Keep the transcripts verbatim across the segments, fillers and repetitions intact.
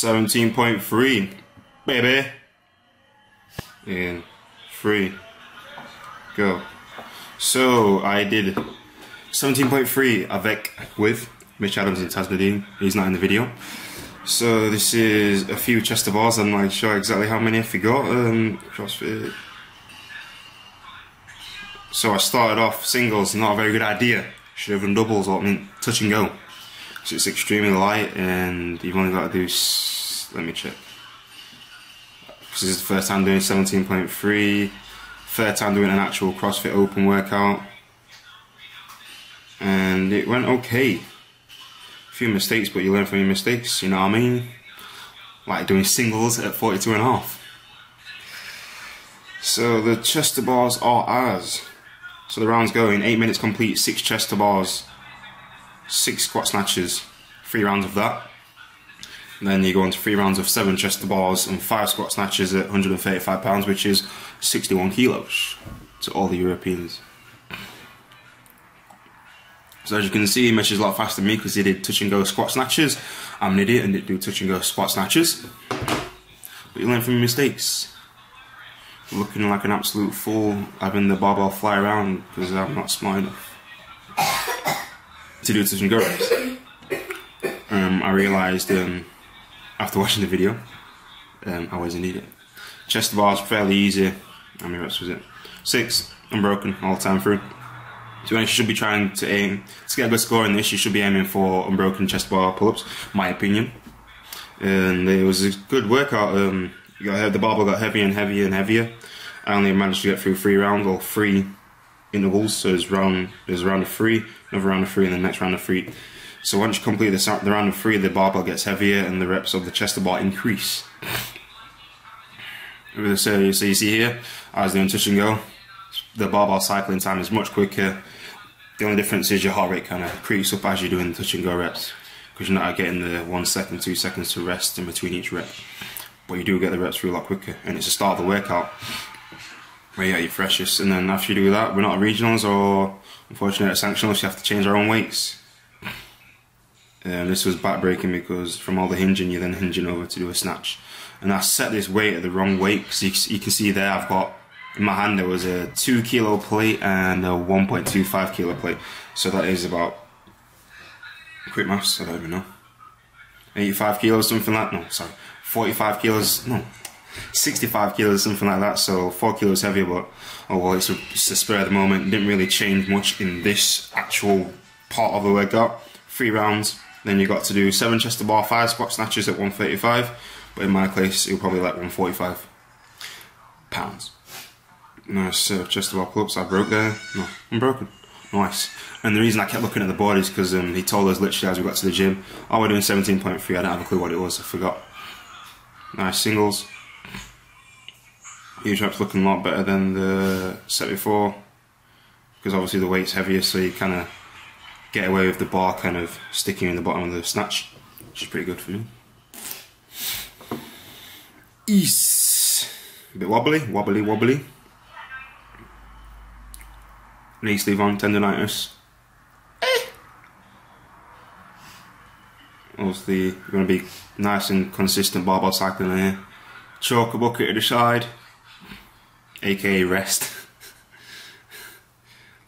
seventeen point three, baby. In three, go. So I did seventeen point three avec with Mitch Adams and Taz Nadine. He's not in the video. So this is a few chest of bars. I'm not sure exactly how many I forgot. Um, CrossFit. So I started off singles. Not a very good idea. Should have done doubles or I mean, touch and go. So it's extremely light, and you've only got to do. S Let me check. This is the first time doing seventeen point three. Third time doing an actual CrossFit Open workout, and it went okay. A few mistakes, but you learn from your mistakes. You know what I mean? Like doing singles at forty-two and a half. So the chest to bars are as. So the rounds go in eight minutes complete, six chest to bars, six squat snatches, three rounds of that. And then you go on to three rounds of seven chest to bars and five squat snatches at one hundred thirty-five pounds, which is sixty-one kilos to all the Europeans. So as you can see, Mitch is a lot faster than me because he did touch and go squat snatches. I'm an idiot and didn't do touch and go squat snatches. But you learn from your mistakes. Looking like an absolute fool, having the barbell fly around because I'm not smart enough to do touch and go reps. Um, I realised um, after watching the video, um, I wasn't needed. Chest bars fairly easy. How many reps was it? Six, unbroken all the time through. So you should be trying to aim to get a good score in this. You should be aiming for unbroken chest bar pull-ups, my opinion. And it was a good workout. Um, got, the barbell got heavier and heavier and heavier. I only managed to get through three rounds or three intervals. So there's round, there's round of three, another round of three, and the next round of three. So once you complete the, the round of three, the barbell gets heavier and the reps of the chest to bar increase. So you see here, I was doing touch and go. The barbell cycling time is much quicker. The only difference is your heart rate kind of creeps up as you're doing the touch and go reps, because you're not getting the one second, two seconds to rest in between each rep. But you do get the reps through a lot quicker, and it's the start of the workout where you're at your freshest. And then after you do that, we're not at regionals or unfortunately at sanctionals, so you have to change our own weights. Um, this was back-breaking because from all the hinging, you're then hinging over to do a snatch. And I set this weight at the wrong weight, because you, you can see there I've got, in my hand there was a two kilo plate and a one point two five kilo plate. So that is about, quick maths, I don't even know, eighty-five kilos, something like that, no, sorry, forty-five kilos, no, sixty-five kilos, something like that, so four kilos heavier, but, oh well, it's a, it's a spur of the moment. Didn't really change much in this actual part of the workout. Three rounds. Then you got to do seven chest to bar, five squat snatches at one thirty-five, but in my case it was probably like one forty-five pounds. Nice, so chest to bar pull-ups, I broke there. No, I'm broken. Nice. And the reason I kept looking at the board is because um, he told us literally as we got to the gym, oh, we're doing seventeen point three, I don't have a clue what it was, I forgot. Nice, singles. Each rep's looking a lot better than the set before, because obviously the weight's heavier, so you kind of get away with the bar kind of sticking in the bottom of the snatch, which is pretty good for me. Ease. A bit wobbly, wobbly, wobbly. Knee sleeve on, tendonitis. Eh. Obviously, you're going to be nice and consistent barbell cycling here. Chalk a bucket to the side, aka rest.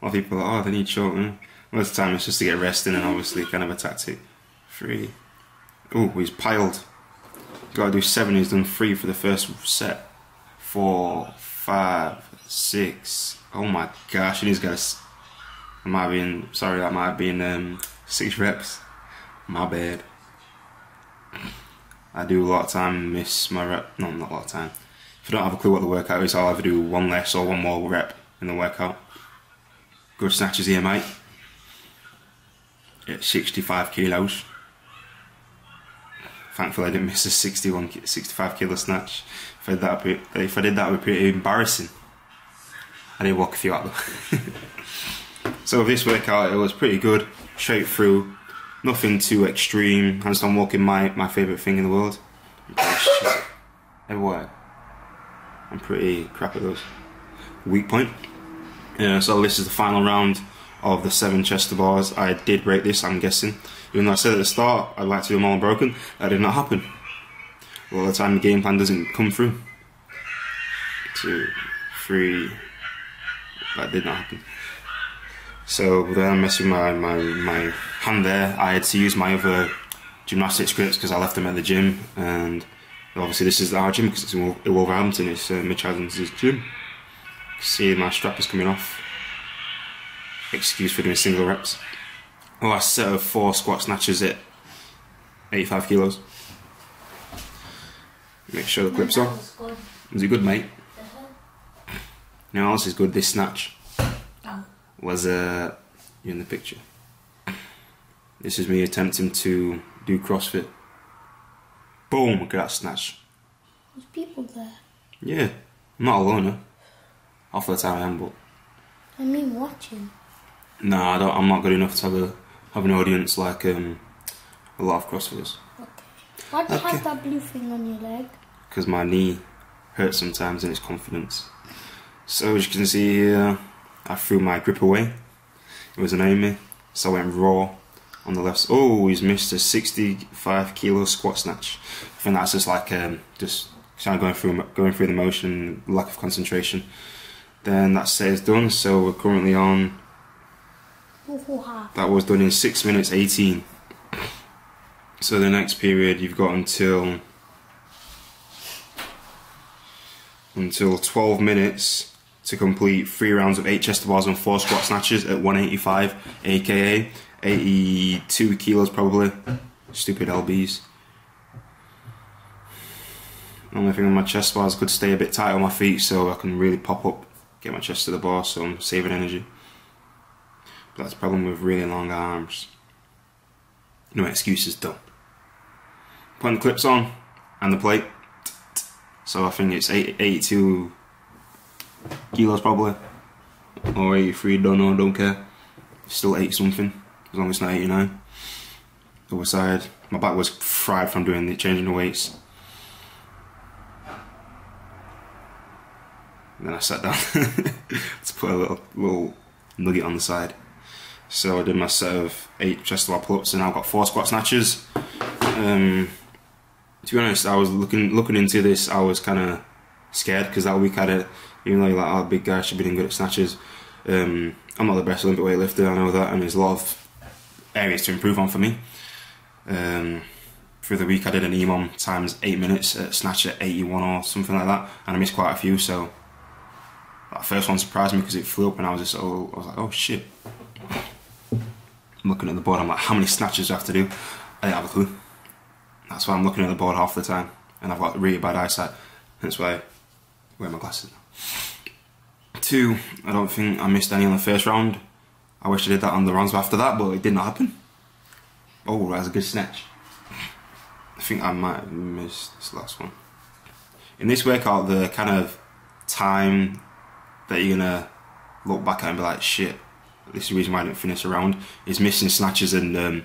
A lot of people are like, oh, they need chalk, man. Most of the time it's just to get resting and obviously kind of a tactic. Three. Oh, he's piled. Got to do seven. He's done three for the first set. Four, five, six. Oh my gosh! And he's got. I might have been sorry. That might have been um, six reps. My bad. I do a lot of time miss my rep. No, not a lot of time. If I don't have a clue what the workout is, I'll either do one less or one more rep in the workout. Good snatches here, mate. At sixty-five kilos. Thankfully I didn't miss a sixty-one, sixty-five kilo snatch. If I did that, be, if I did that it would be pretty embarrassing. I did walk a few out though. So this workout, it was pretty good, straight through, nothing too extreme. Handstand walking, my, my favourite thing in the world. Everywhere. I'm pretty crap at those. Weak point. Yeah, so this is the final round of the seven chest to bars. I did break this, I'm guessing. Even though I said at the start I'd like to do them all unbroken, that did not happen. a lot of the time the game plan doesn't come through. Two, three, that did not happen. So then I messed with my, my, my hand there. I had to use my other gymnastics grips because I left them at the gym, and obviously this is our gym because it's in Wolverhampton, it's uh, Mitch Adams' gym. See, my strap is coming off. Excuse for doing single reps. Oh, a set of four squat snatches at eighty-five kilos. Make sure the clip's on. Was it good, mate? Uh-huh. No, else is good. This snatch was uh, you're in the picture. This is me attempting to do CrossFit. Boom! Look at that snatch. There's people there. Yeah, I'm not a loner. Half the time I am, but I mean watching. No, I don't. I'm not good enough to have a have an audience like um, a lot of CrossFitters. Okay. Why do you have that blue thing on your leg? Because my knee hurts sometimes, and it's confidence. So as you can see here, I threw my grip away. It was annoying me, so I went raw on the left. Oh, he's missed a sixty-five kilo squat snatch. I think that's just like um, just kind of going through going through the motion, lack of concentration. Then that set is done. So we're currently on. That was done in six minutes eighteen. So the next period you've got until until twelve minutes to complete three rounds of eight chest to bars and four squat snatches at one eighty-five, aka eighty-two kilos probably. Stupid L Bs. The only thing on my chest bars could stay a bit tight on my feet, so I can really pop up, get my chest to the bar, so I'm saving energy. But that's the problem with really long arms. No excuses, done. Putting the clips on and the plate. So I think it's eighty-two kilos probably, or eighty-three, don't know, don't care. Still eighty something, as long as it's not eighty-nine. Other side, my back was fried from doing the changing the weights. And then I sat down to put a little, little nugget on the side. So I did my set of eight chest to bar pull-ups, and I've got four squat snatches. Um, to be honest, I was looking looking into this. I was kind of scared because that week I had it. Even though you're like, oh, big guy should be doing good at snatches. Um, I'm not the best Olympic weightlifter, I know that, and there's a lot of areas to improve on for me. Um, through the week I did an E M O M times eight minutes at snatch at eighty-one or something like that, and I missed quite a few. So that first one surprised me because it flew up, and I was just oh, I was like, oh shit. I'm looking at the board, I'm like, how many snatches do I have to do? I didn't have a clue. That's why I'm looking at the board half the time, and I've got really bad eyesight. That's why I wear my glasses now. Two, I don't think I missed any on the first round. I wish I did that on the rounds after that, but it didn't happen. Oh, that was a good snatch. I think I might have missed this last one. In this workout, the kind of time that you're gonna look back at and be like, shit, this is the reason why I didn't finish a round, is missing snatches and um,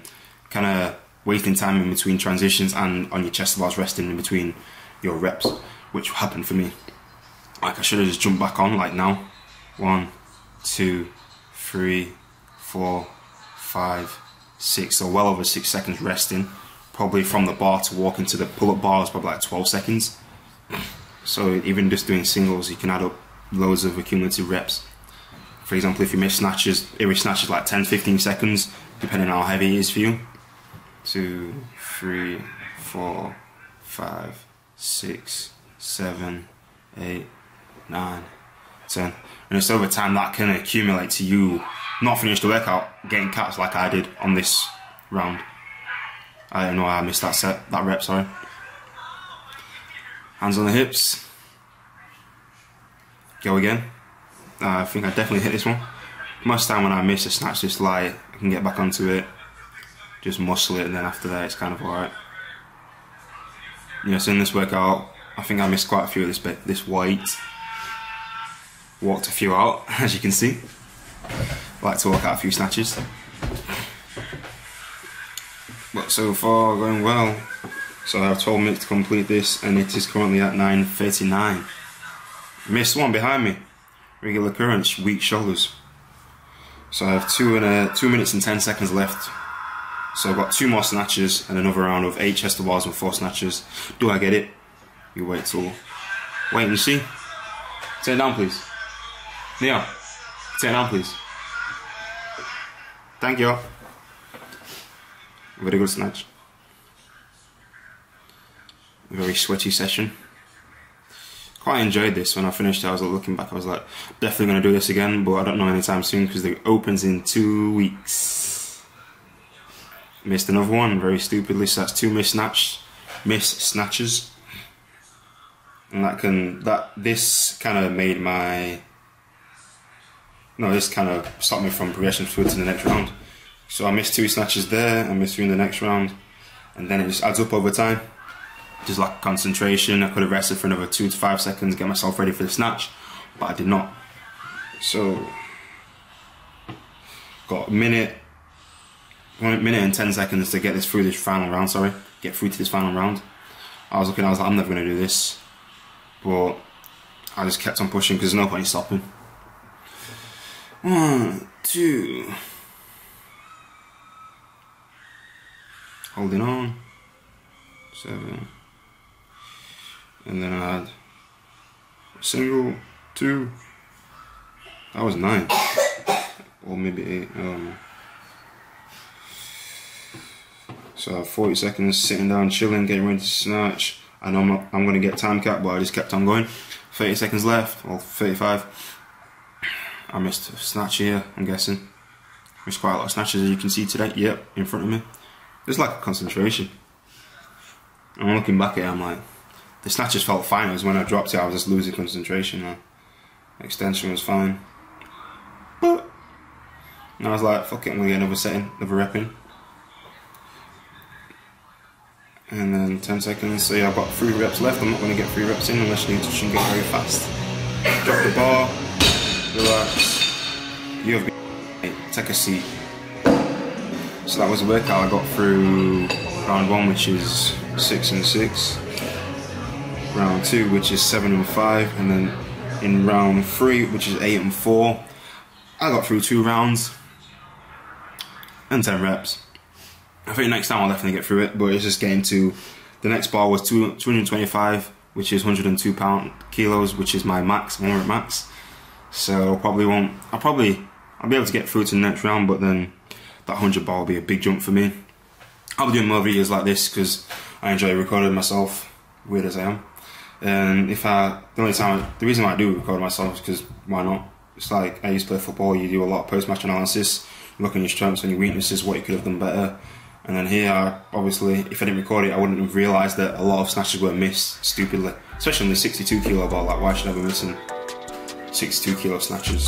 kind of wasting time in between transitions and on your chest bars resting in between your reps, which happened for me. Like I should have just jumped back on, like now. One, two, three, four, five, six. So well over six seconds resting. Probably from the bar to walk into the pull-up bar is probably like twelve seconds. So even just doing singles, you can add up loads of accumulative reps. For example, if you miss snatches, every snatch is like ten, fifteen seconds, depending on how heavy it is for you. Two, three, four, five, six, seven, eight, nine, ten. And it's over time that can accumulate to you not finish the workout, getting cats like I did on this round. I don't know why I missed that set, that rep, sorry. Hands on the hips. Go again. Uh, I think I definitely hit this one. Most time when I miss a snatch this light, I can get back onto it, just muscle it, and then after that it's kind of alright. Yeah, so in this workout, I think I missed quite a few of this bit, this weight. Walked a few out, as you can see. Like to walk out a few snatches. But so far, going well. So I have twelve minutes to complete this, and it is currently at nine thirty-nine. Missed one behind me. Regular currents, weak shoulders. So I have two and a, two minutes and ten seconds left. So I've got two more snatches and another round of eight chest to bars and four snatches. Do I get it? You wait till... Wait, you see? Turn down, please. Neil, turn down, please. Thank you. Very good snatch. Very sweaty session. Quite enjoyed this. When I finished it, I was looking back, I was like, definitely going to do this again, but I don't know anytime soon because it opens in two weeks. Missed another one, very stupidly, so that's two missed snatch, miss snatches. And that can, that, this kind of made my, no, this kind of stopped me from progressing through to the next round. So I missed two snatches there, I missed three in the next round, and then it just adds up over time. Just lack of concentration. I could have rested for another two to five seconds, get myself ready for the snatch, but I did not. So, got a minute, one minute and ten seconds to get this through this final round. Sorry, get through to this final round. I was looking, I was like, I'm never going to do this, but I just kept on pushing because there's no point in stopping. One, two, holding on, seven. And then I had a single, two, that was nine, or maybe eight, I don't know. So I had forty seconds sitting down, chilling, getting ready to snatch. I know I'm, not, I'm going to get time cap, but I just kept on going. thirty seconds left, or thirty-five. I missed a snatch here, I'm guessing. Missed quite a lot of snatches, as you can see today. Yep, in front of me. There's like a concentration. I'm looking back at it, I'm like, the snatches felt fine. It was when I dropped it, I was just losing concentration. Like, extension was fine. But, and I was like, fuck it, I'm going to get another setting, another rep in. And then ten seconds, so yeah, I've got three reps left. I'm not going to get three reps in unless you need to shouldn't get very fast. Drop the bar, relax. You have been, take a seat. So that was a workout I got through round one, which is six and six. Round two, which is seven and five, and then in round three, which is eight and four, I got through two rounds and ten reps. I think next time I'll definitely get through it, but it's just getting to the next bar was two two hundred twenty-five, which is hundred and two pound kilos, which is my max, one rep max. So I probably won't. I probably I'll be able to get through to the next round, but then that hundred bar will be a big jump for me. I'll be doing more videos like this because I enjoy recording myself, weird as I am. And if I, the only time, the reason why I do record myself is because why not? It's like I used to play football. You do a lot of post-match analysis, look at your strengths and your weaknesses, what you could have done better. And then here, I, obviously, if I didn't record it, I wouldn't have realised that a lot of snatches were missed stupidly, especially on the sixty-two kilo bar. Like, why should I be missing sixty-two kilo snatches?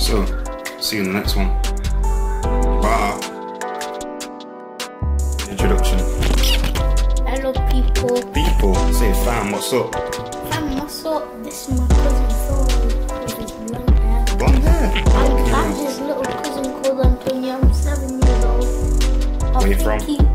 So, see you in the next one. Bye. Introduction. Hello, people. People, say fam, what's up? Fam, what's up? This is my cousin Phil with his blonde hair. Blonde hair? I'm his little cousin called Antonio. I'm seven years old. Where are you from?